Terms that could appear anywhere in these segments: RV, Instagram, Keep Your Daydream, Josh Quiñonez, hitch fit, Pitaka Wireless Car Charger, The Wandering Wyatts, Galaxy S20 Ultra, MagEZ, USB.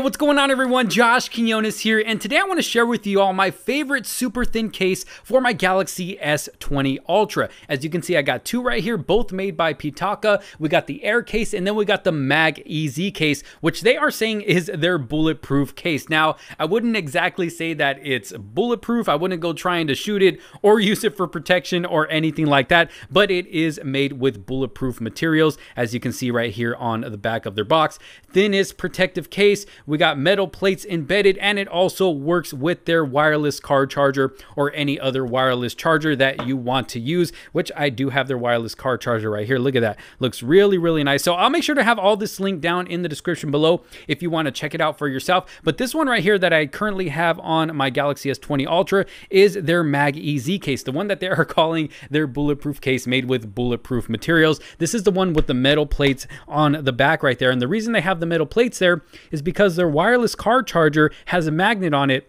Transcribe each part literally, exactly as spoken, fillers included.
what's going on, everyone? Josh Quiñonez here, and today I want to share with you all my favorite super thin case for my Galaxy S twenty Ultra. As you can see, I got two right here, both made by Pitaka. We got the Air case, and then we got the MagEZ case, which they are saying is their bulletproof case. Now, I wouldn't exactly say that it's bulletproof. I wouldn't go trying to shoot it or use it for protection or anything like that, but it is made with bulletproof materials, as you can see right here on the back of their box. Thinnest protective case. We got metal plates embedded, and it also works with their wireless car charger or any other wireless charger that you want to use, which I do have their wireless car charger right here. Look at that. Looks really, really nice. So I'll make sure to have all this linked down in the description below if you want to check it out for yourself. But this one right here that I currently have on my Galaxy S twenty Ultra is their MagEZ case, the one that they are calling their bulletproof case, made with bulletproof materials. This is the one with the metal plates on the back right there. And the reason they have the metal plates there is because their wireless car charger has a magnet on it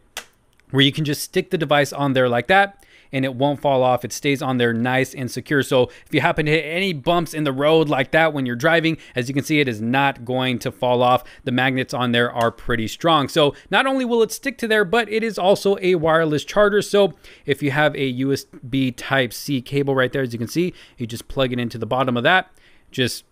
where you can just stick the device on there like that, and it won't fall off. It stays on there nice and secure. So if you happen to hit any bumps in the road like that when you're driving, as you can see, it is not going to fall off. The magnets on there are pretty strong. So not only will it stick to there, but it is also a wireless charger. So if you have a U S B type C cable right there, as you can see, you just plug it into the bottom of that, just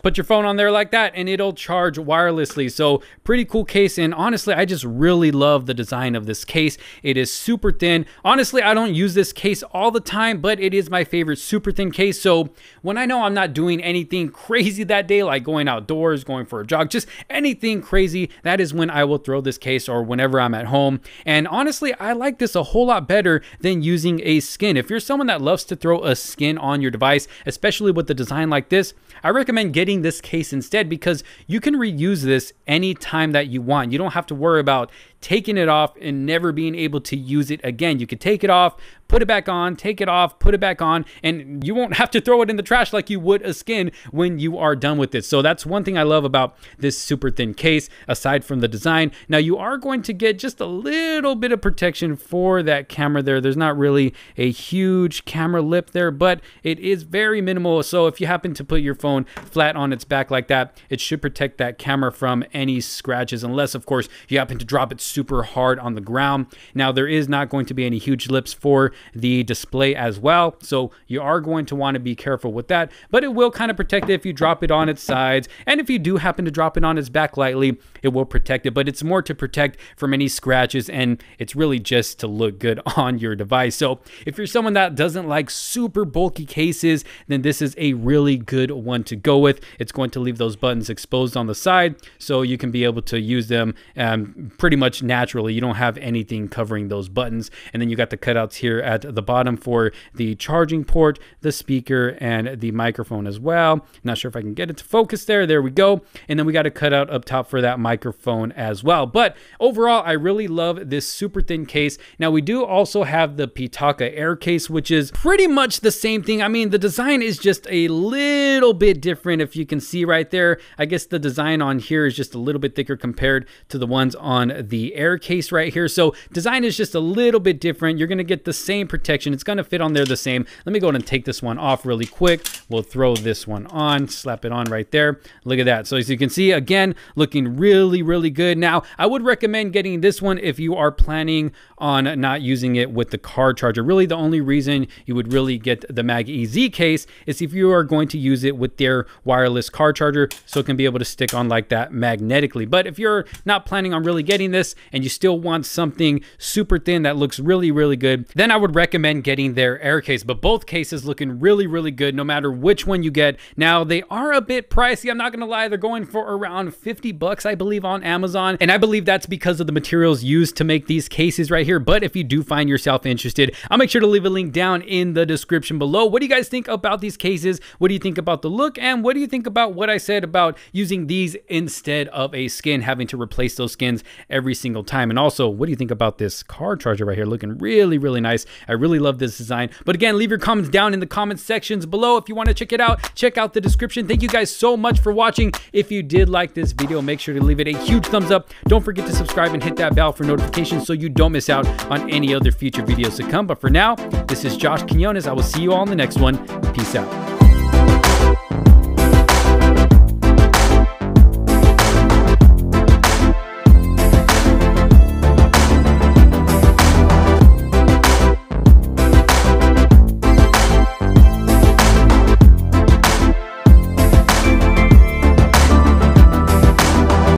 put your phone on there like that, and it'll charge wirelessly. So pretty cool case, and honestly, I just really love the design of this case. It is super thin. Honestly, I don't use this case all the time, but it is my favorite super thin case. So when I know I'm not doing anything crazy that day, like going outdoors, going for a jog, just anything crazy, that is when I will throw this case, or whenever I'm at home. And honestly, I like this a whole lot better than using a skin. If you're someone that loves to throw a skin on your device, especially with the design like this, I recommend getting this case instead, because you can reuse this anytime that you want. You don't have to worry about taking it off and never being able to use it again. You could take it off, put it back on, take it off, put it back on, and you won't have to throw it in the trash like you would a skin when you are done with it. So that's one thing I love about this super thin case, aside from the design. Now, you are going to get just a little bit of protection for that camera there. There's not really a huge camera lip there, but it is very minimal. So if you happen to put your phone flat on its back like that, it should protect that camera from any scratches, unless, of course, you happen to drop it super hard on the ground. Now, there is not going to be any huge lips for the display as well, so you are going to want to be careful with that, but it will kind of protect it if you drop it on its sides, and if you do happen to drop it on its back lightly, it will protect it, but it's more to protect from any scratches, and it's really just to look good on your device. So if you're someone that doesn't like super bulky cases, then this is a really good one to go with. It's going to leave those buttons exposed on the side, so you can be able to use them um, pretty much naturally. You don't have anything covering those buttons. And then you got the cutouts here at the bottom for the charging port, the speaker, and the microphone as well. Not sure if I can get it to focus there. There we go. And then we got a cutout up top for that microphone as well. But overall, I really love this super thin case. Now, we do also have the Pitaka Air case, which is pretty much the same thing. I mean, the design is just a little bit different. If you can see right there, I guess the design on here is just a little bit thicker compared to the ones on the Air case right here. So design is just a little bit different. You're going to get the same protection. It's going to fit on there the same. Let me go ahead and take this one off really quick. We'll throw this one on, slap it on right there. Look at that. So as you can see, again, looking really, really good. Now, I would recommend getting this one if you are planning on not using it with the car charger. Really, the only reason you would really get the MagEZ case is if you are going to use it with their wireless car charger, so it can be able to stick on like that magnetically. But if you're not planning on really getting this, and you still want something super thin that looks really, really good, then I would recommend getting their Air case. But both cases looking really, really good, no matter which one you get. Now, they are a bit pricey. I'm not gonna lie, they're going for around fifty bucks, I believe, on Amazon. And I believe that's because of the materials used to make these cases right here. But if you do find yourself interested, I'll make sure to leave a link down in the description below. What do you guys think about these cases? What do you think about the look? And what do you think about what I said about using these instead of a skin, having to replace those skins every single time? And also, what do you think about this car charger right here? Looking really, really nice. I really love this design. But again, leave your comments down in the comment sections below if you want to check it out. Check out the description. Thank you guys so much for watching. If you did like this video, make sure to leave it a huge thumbs up. Don't forget to subscribe and hit that bell for notifications so you don't miss out on any other future videos to come. But for now, this is Josh Quiñonez. I will see you all in the next one. Peace out.